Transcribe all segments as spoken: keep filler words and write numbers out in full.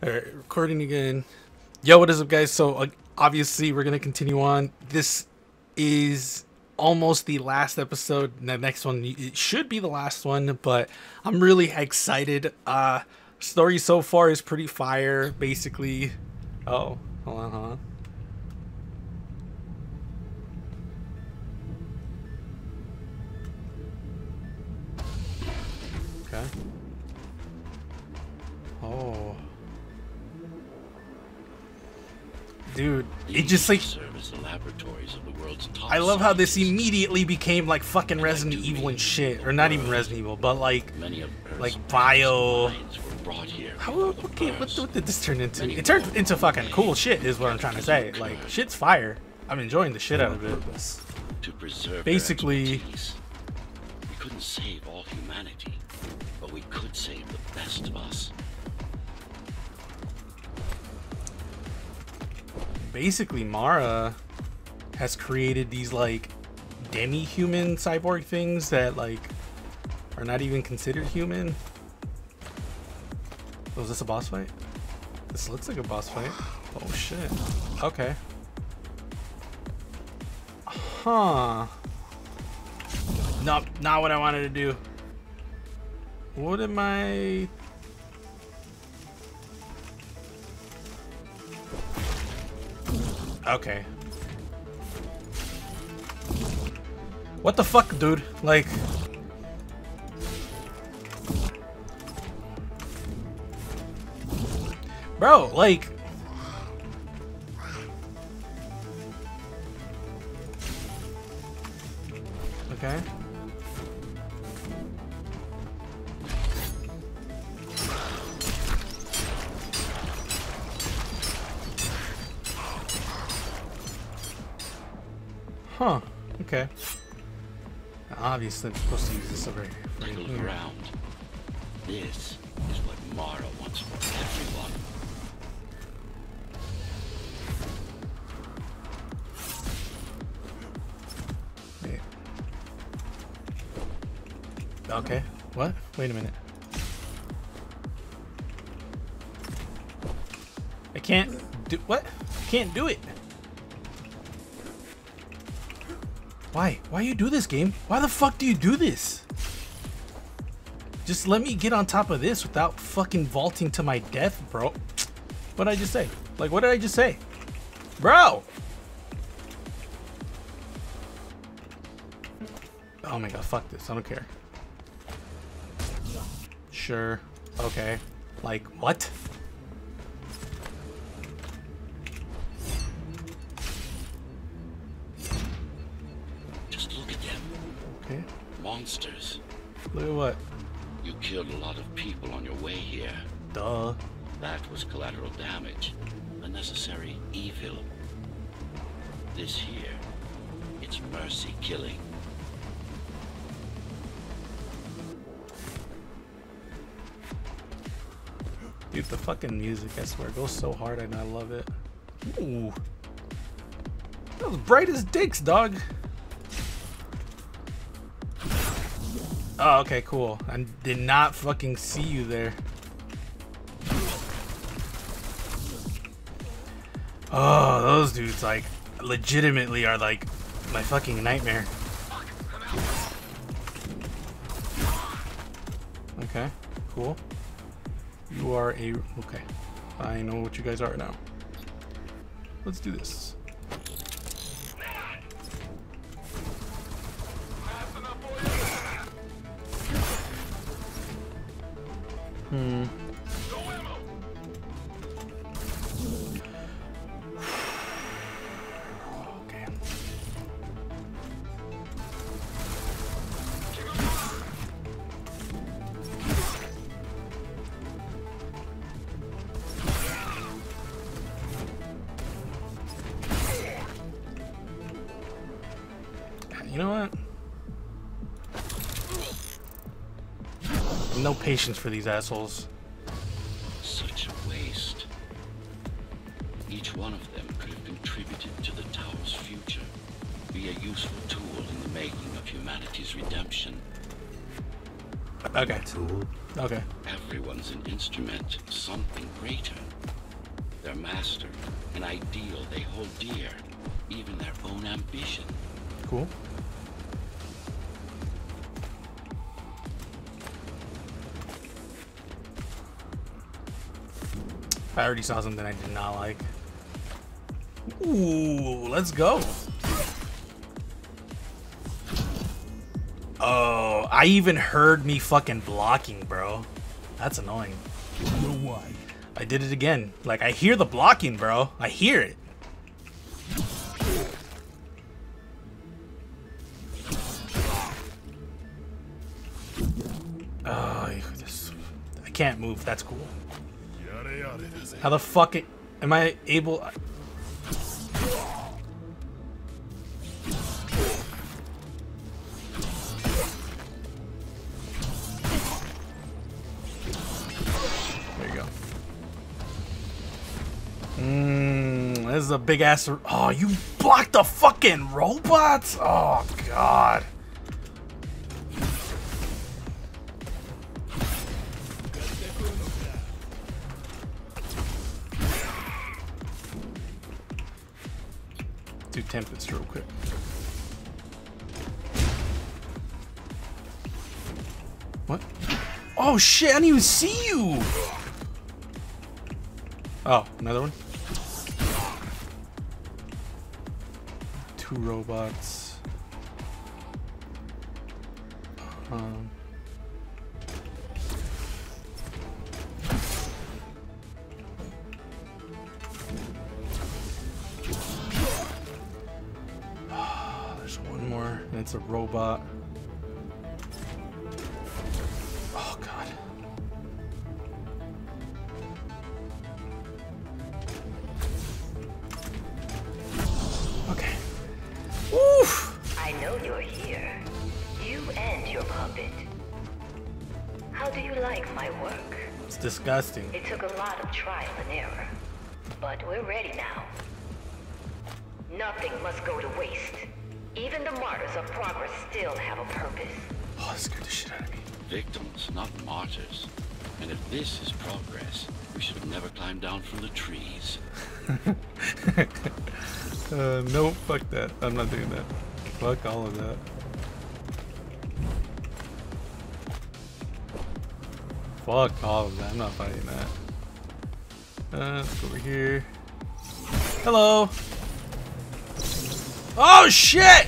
All right, recording again. Yo, what is up, guys? So uh, obviously we're gonna continue on. This is almost the last episode. The next one, it should be the last one, but I'm really excited. Uh story so far is pretty fire. Basically, oh, hold on, hold on. Okay. Oh. Dude, it just like service the laboratories of the world's top. I love how this immediately became like fucking Resident Evil and shit, or not even Resident Evil, but like many of like bio. How okay, what, what did this turn into? It turned into fucking cool shit, is what I'm trying to say. Like shit's fire. I'm enjoying the shit out of it. To preserve basically, we couldn't save all humanity, but we could save the best of us. Basically, Mara has created these like demi-human cyborg things that like are not even considered human. Was this a boss fight? This looks like a boss fight. Oh shit. Okay. Huh. Nope, not what I wanted to do. What am I? Okay. What the fuck, dude? Like... Bro, like... Okay. Huh, okay. Obviously, I'm supposed to use this over here. Take a look around. This is what Mara wants for everyone. Wait. Okay, what? Wait a minute. I can't do what? I can't do it. Why? Why you do this, game? Why the fuck do you do this? Just let me get on top of this without fucking vaulting to my death, bro. What did I just say? Like, what did I just say? Bro! Oh my god, fuck this. I don't care. Sure. Okay. Like, what? Monsters. Look at what? You killed a lot of people on your way here. Duh. That was collateral damage. Unnecessary evil. This here, it's mercy killing. Dude, the fucking music, I swear, goes so hard and I love it. Ooh. That was bright as dicks, dog. Oh, okay, cool. I did not fucking see you there. Oh, those dudes, like, legitimately are, like, my fucking nightmare. Okay, cool. You are a... Okay. I know what you guys are now. Let's do this. Hmm. Okay. You know what? No patience for these assholes. Such a waste. Each one of them could have contributed to the tower's future, be a useful tool in the making of humanity's redemption. Okay. Tool. Okay. Everyone's an instrument, something greater. Their master, an ideal they hold dear, even their own ambition. Cool. I already saw something I did not like. Ooh, let's go. Oh, I even heard me fucking blocking, bro. That's annoying. I did it again. Like, I hear the blocking, bro. I hear it. Oh, this, I can't move. That's cool. How the fuck it, am I able? This is a big ass. Oh, you blocked the fucking robots? Oh, God. Do templates real quick. What? Oh, shit. I didn't even see you. Oh, another one? Two robots. Um. There's one more, and it's a robot. Oh God. Disgusting. It took a lot of trial and error, but we're ready now. Nothing must go to waste. Even the martyrs of progress still have a purpose. Oh, that scared the shit out of me. Victims, not martyrs. And if this is progress, we should have never climbed down from the trees. uh, no, fuck that. I'm not doing that. Fuck all of that. Fuck all of that, I'm not fighting that. Uh, let's go over here. Hello! Oh shit!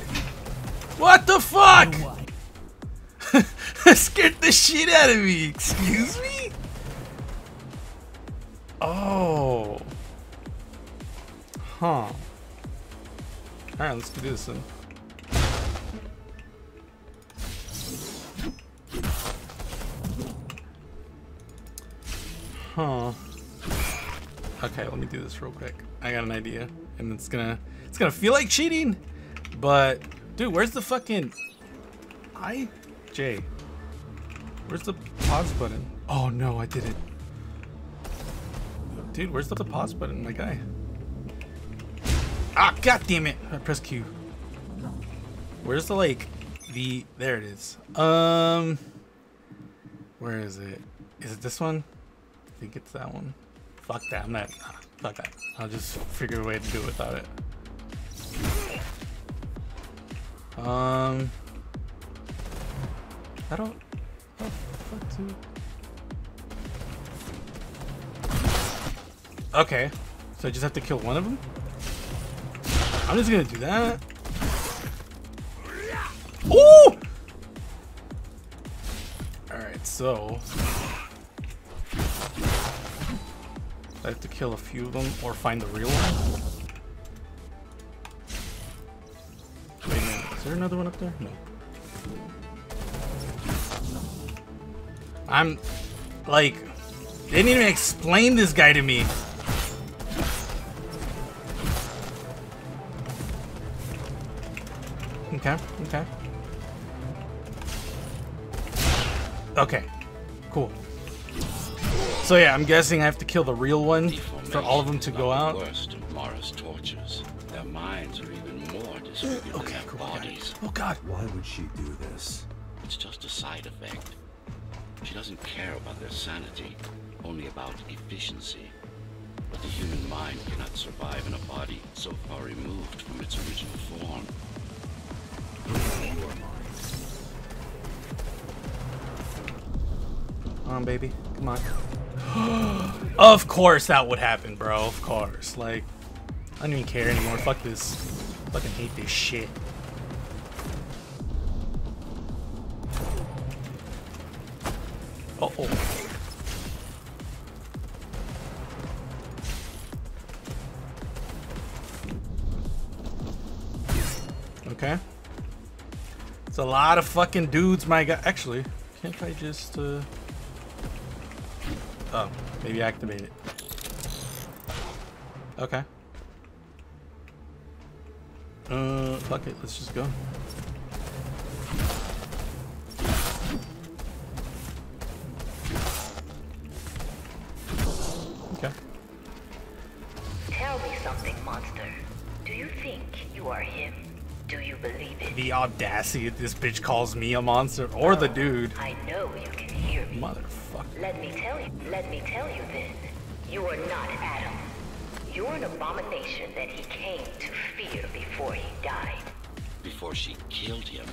What the fuck? That scared the shit out of me, excuse me? Oh. Huh. Alright, let's do this then. Huh. Okay, let me do this real quick. I got an idea, and it's gonna it's gonna feel like cheating, but dude, where's the fucking I J? Where's the pause button? Oh no, I did it. Dude, where's the, the pause button, my guy? Ah, god damn it! I pressed Q. Where's the like the there it is. Um, where is it? Is it this one? I think it's that one. Fuck that. I'm not. Nah, fuck that. I'll just figure a way to do it without it. Um. I don't. Oh, fuck too. Okay. So I just have to kill one of them? I'm just gonna do that. Ooh! Alright, so. I have to kill a few of them or find the real one. Wait a minute, is there another one up there? No. I'm like, they didn't even explain this guy to me. Okay, okay. Okay, cool. So yeah, I'm guessing I have to kill the real one for all of them to go out. Worst of Mara's tortures. Their minds are even more disfigured okay, than their cool, bodies. God. Oh God! Why would she do this? It's just a side effect. She doesn't care about their sanity, only about efficiency. But the human mind cannot survive in a body so far removed from its original form. Come on, baby. Come on. Of course that would happen, bro. Of course. Like, I don't even care anymore. Fuck this. Fucking hate this shit. Uh-oh. Okay. It's a lot of fucking dudes, my guy. Actually, can't I just, uh... oh, maybe activate it. Okay. Uh, fuck it. Let's just go. Okay. Tell me something, monster. Do you think you are him? Do you believe it? The audacity that this bitch calls me a monster, or oh, the dude. I know you can hear me. Motherfucker. Let me tell you. Let me tell you then. You are not Adam. You're an abomination that he came to fear before he died. Before she killed him.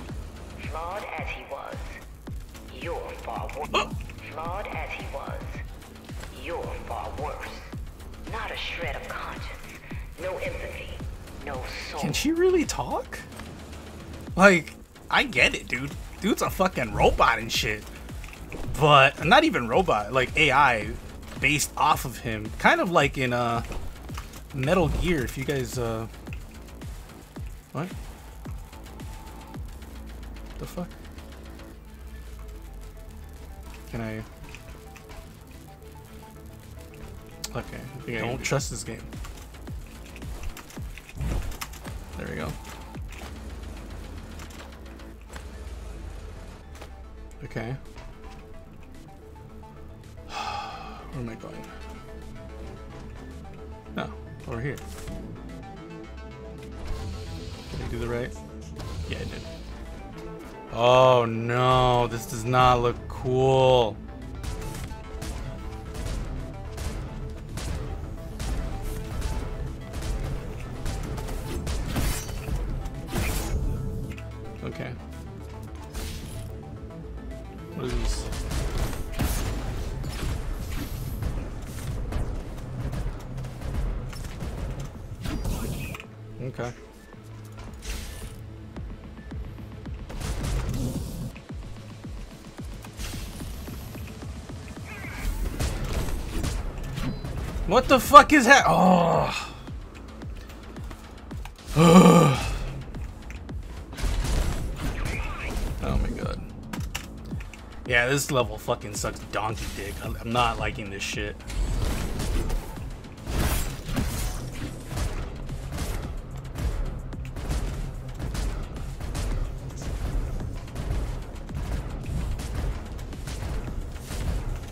Flawed as he was, you're far worse. Oh. Flawed as he was, you're far worse. Not a shred of conscience, no empathy. No soul. Can she really talk? Like, I get it, dude. Dude's a fucking robot and shit. But not even robot, like A I based off of him. Kind of like in uh Metal Gear, if you guys uh what? The fuck? Can I Okay, I think I don't trust this game. There we go. Okay. Where am I going? No, over here. Did I do the right? Yeah, I did. Oh no, this does not look cool. Okay. What is this? Okay. What the fuck is that? Oh. Ugh. Yeah, this level fucking sucks donkey dick. I'm not liking this shit.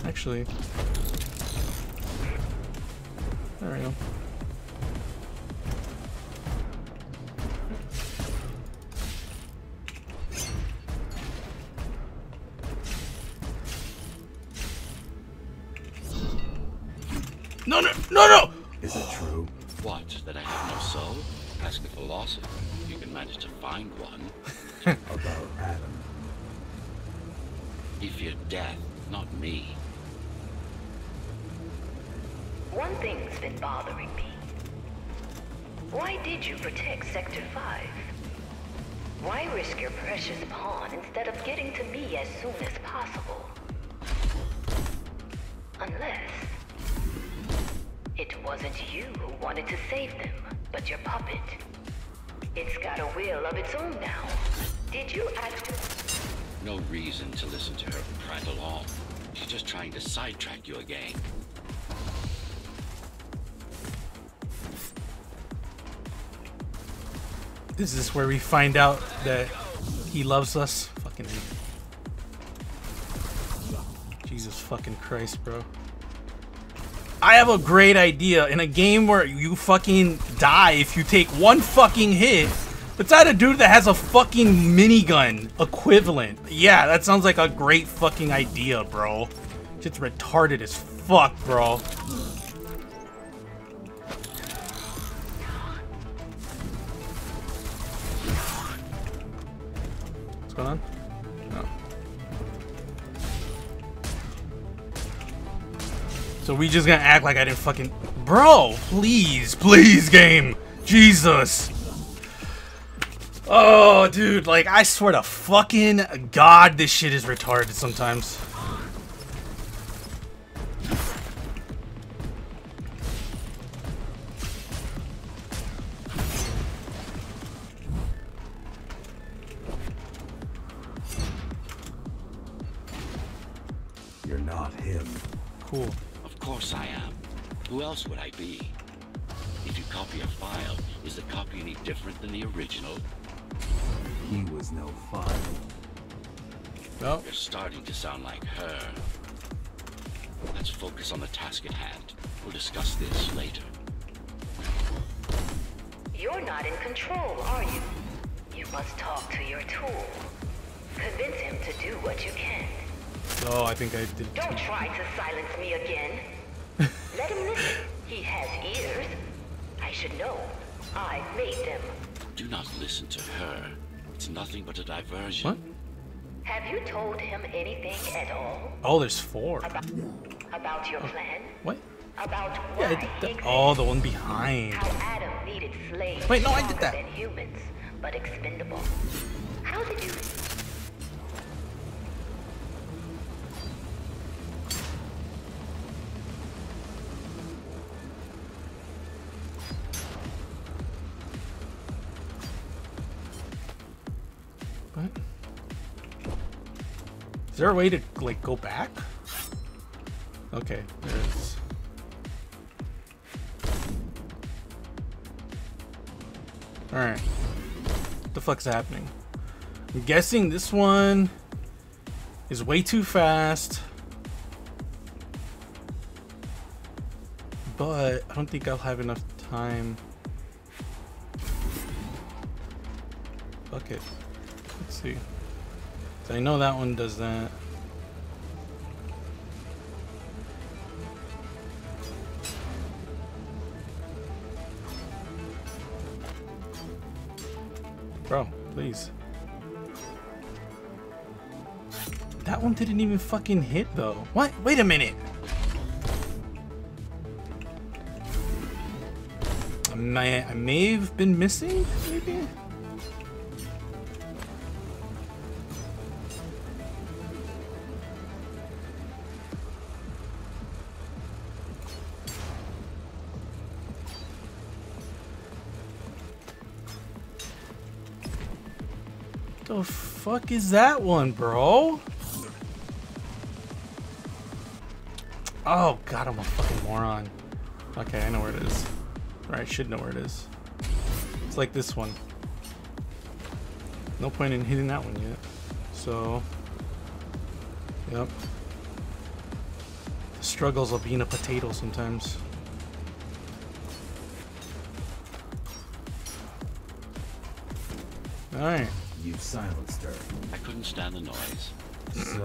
Actually, there we go. No, no, no, no! Is it true? What? That I have no soul? Ask the philosopher. You can manage to find one. About Adam. He feared death, not me. One thing's been bothering me. Why did you protect Sector five? Why risk your precious pawn instead of getting to me as soon as possible? Unless... it wasn't you who wanted to save them, but your puppet. It's got a will of its own now. Did you act? No reason to listen to her prattle on. She's just trying to sidetrack you again. This is where we find out that he loves us. Fucking Jesus fucking Christ, bro. I have a great idea. In a game where you fucking die if you take one fucking hit, It's not a dude that has a fucking minigun equivalent. Yeah, that sounds like a great fucking idea, bro. Shit's retarded as fuck, bro. What's going on? Oh. So we just gonna act like I didn't fucking... Bro, please, please, game. Jesus. Oh, dude, like, I swear to fucking God, this shit is retarded sometimes. You're not him. Cool. Of course I am. Who else would I be? If you copy a file, is the copy any different than the original? He was no fun. No. You're starting to sound like her. Let's focus on the task at hand. We'll discuss this later. You're not in control, are you? You must talk to your tool. Convince him to do what you can. Oh, I think I did. Don't try to silence me again. Let him listen. He has ears. I should know. I made them. Do not listen to her. It's nothing but a diversion. What? Have you told him anything at all? Oh, there's four. About, about your oh. plan? What? About yeah, why I did that. Exists. Oh, the one behind. How Adam needed slaves. Wait, no, I did that. Humans, but expendable. How did you... Is there a way to, like, go back? Okay, there is. Alright. What the fuck's happening? I'm guessing this one is way too fast. But I don't think I'll have enough time. Fuck it. Let's see. So I know that one does that. Bro, please. That one didn't even fucking hit though. What? Wait a minute. I may, I may have been missing, maybe? The fuck is that one, bro? Oh god, I'm a fucking moron. Okay, I know where it is. Or I should know where it is. It's like this one. No point in hitting that one yet. So, yep. The struggles of being a potato sometimes. All right. You've silenced her. I couldn't stand the noise. So you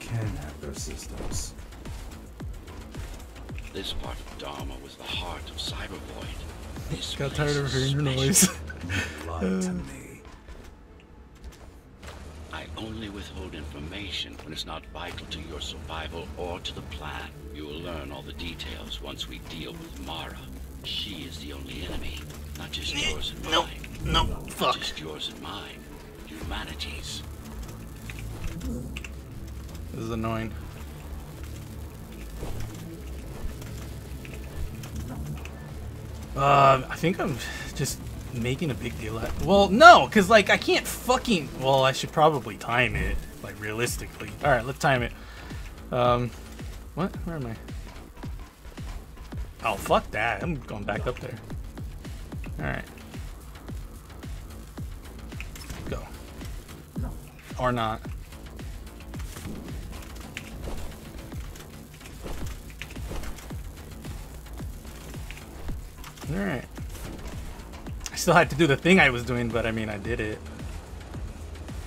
can have their systems. This part of Dharma was the heart of Cyber Void. This got tired of hearing your noise. Lie to me. I only withhold information when it's not vital to your survival or to the plan. You will learn all the details once we deal with Mara. She is the only enemy, not just yours and mine. No, no, fuck. Just yours and mine. Humanities. This is annoying. Uh, I think I'm just making a big deal out of it. Well, no, because, like, I can't fucking... Well, I should probably time it, like, realistically. Alright, let's time it. Um, what? Where am I? Oh, fuck that. I'm going back up there. Alright. Or not. Alright. I still had to do the thing I was doing, but I mean, I did it.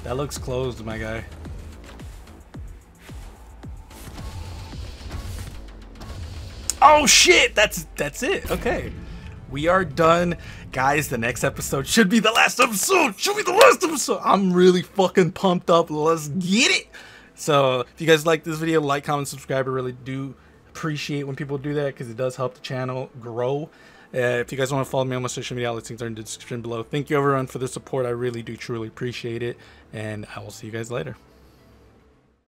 That looks closed, my guy. Oh shit, that's that's it. Okay, we are done, guys. The next episode should be the last episode. Should be the last episode. I'm really fucking pumped up. Let's get it. So if you guys like this video, like, comment, subscribe. I really do appreciate when people do that because it does help the channel grow. Uh, if you guys want to follow me on my social media, all the things are in the description below. Thank you everyone for the support. I really do truly appreciate it, and I will see you guys later.